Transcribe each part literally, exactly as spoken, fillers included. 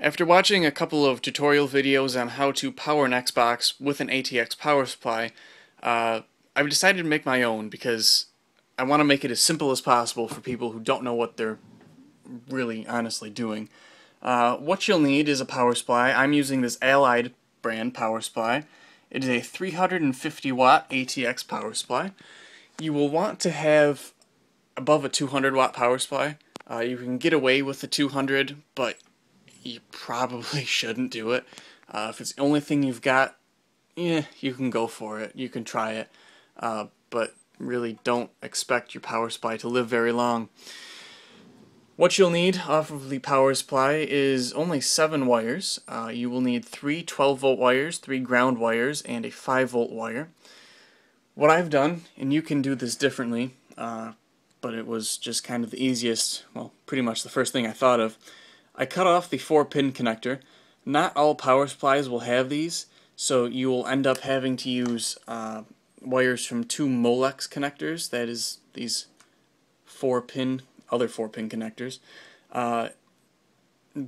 After watching a couple of tutorial videos on how to power an Xbox with an A T X power supply, uh, I've decided to make my own because I want to make it as simple as possible for people who don't know what they're really honestly doing. Uh, what you'll need is a power supply. I'm using this Allied brand power supply. It is a three hundred fifty watt A T X power supply. You will want to have above a two hundred watt power supply. Uh, you can get away with the two hundred, but you probably shouldn't do it. Uh, if it's the only thing you've got, yeah, you can go for it. You can try it, uh, but really don't expect your power supply to live very long. What you'll need off of the power supply is only seven wires. Uh, you will need three twelve volt wires, three ground wires, and a five volt wire. What I've done, and you can do this differently, uh, but it was just kind of the easiest, well, pretty much the first thing I thought of. I cut off the four pin connector. Not all power supplies will have these, so you will end up having to use uh, wires from two Molex connectors, that is, these four pin, other four pin connectors. Uh,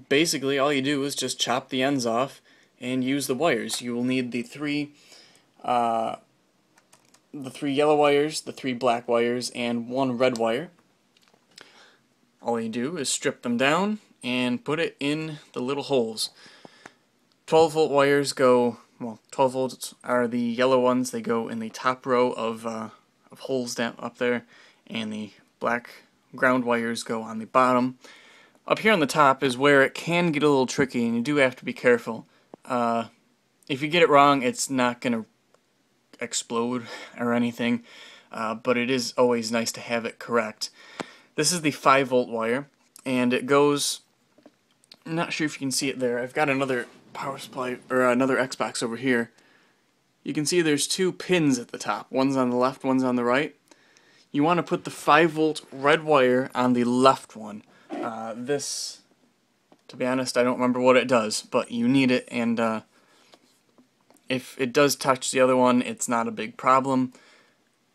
basically, all you do is just chop the ends off and use the wires. You will need the three, uh, the three yellow wires, the three black wires, and one red wire. All you do is strip them down and put it in the little holes. twelve volt wires go, well, twelve volts are the yellow ones. They go in the top row of, uh, of holes down up there, and the black ground wires go on the bottom. Up here on the top is where it can get a little tricky, and you do have to be careful. Uh, if you get it wrong, it's not going to explode or anything, uh, but it is always nice to have it correct. This is the five volt wire, and it goes, I'm not sure if you can see it there. I've got another power supply, or another Xbox over here. You can see there's two pins at the top. One's on the left, one's on the right. You want to put the five volt red wire on the left one. Uh, this, to be honest, I don't remember what it does, but you need it, and uh, if it does touch the other one, it's not a big problem,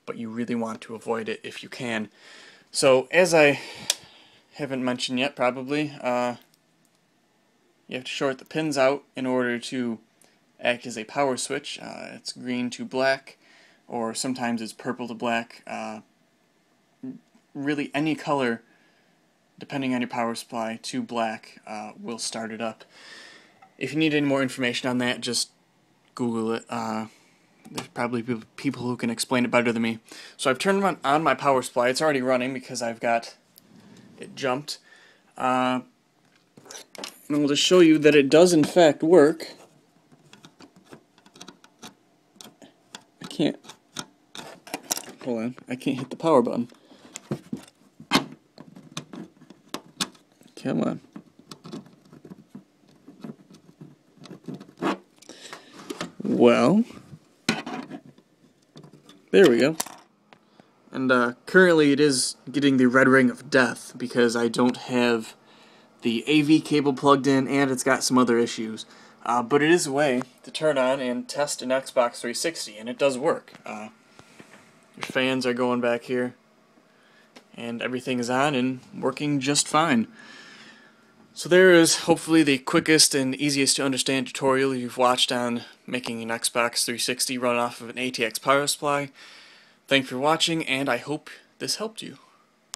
but you really want to avoid it if you can. So, as I haven't mentioned yet, probably, uh, you have to short the pins out in order to act as a power switch. Uh, it's green to black, or sometimes it's purple to black. Uh, really any color, depending on your power supply, to black uh, will start it up. If you need any more information on that, just Google it. Uh, there's probably people who can explain it better than me. So I've turned on, on my power supply. It's already running because I've got it jumped, uh, and we'll just show you that it does in fact work. I can't, hold on, I can't hit the power button. Come on. Well, there we go. And uh, currently it is getting the red ring of death because I don't have the A V cable plugged in, and it's got some other issues. Uh, but it is a way to turn on and test an Xbox three sixty, and it does work. Uh, your fans are going back here, and everything is on and working just fine. So there is hopefully the quickest and easiest to understand tutorial you've watched on making an Xbox three sixty run off of an A T X power supply. Thanks for watching, and I hope this helped you.